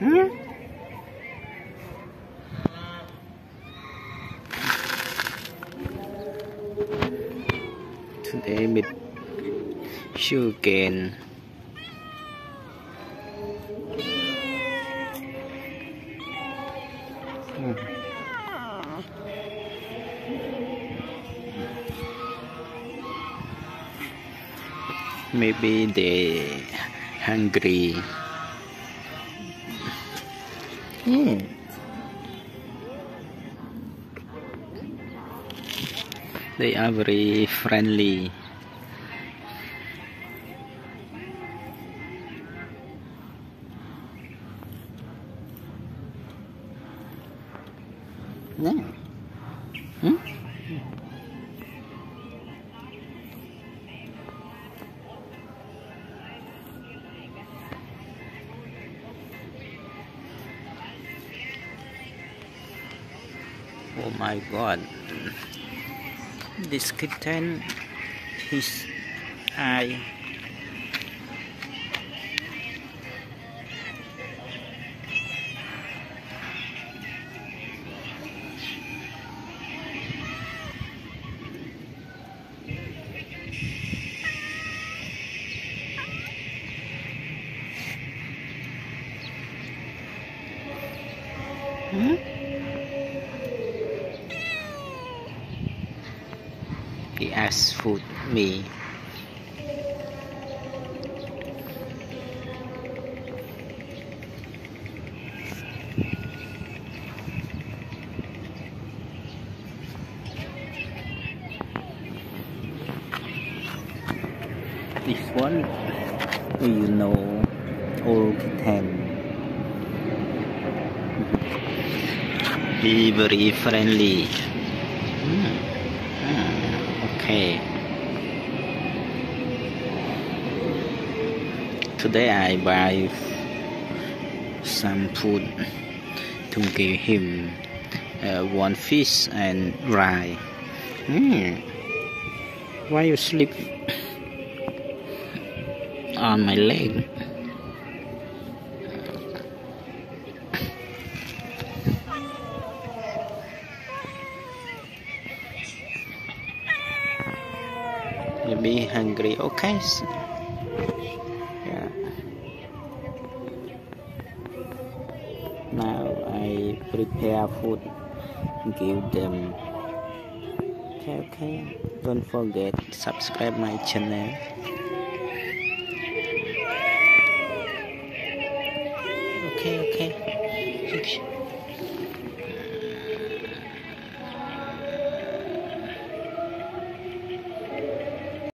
Huh? Today with sugarcane. Maybe they hungry. Yeah. They are very friendly. Yeah. Hmm? Oh my God, this kitten, his eye. Hmm? He asked food me. This one, do you know all kitten? Be very friendly. Okay. Today I buy some food to give him one fish and rice. Why you sleep on my leg? You'll be hungry, okay? Yeah. Now I prepare food, give them. Okay. Don't forget, subscribe my channel. Okay.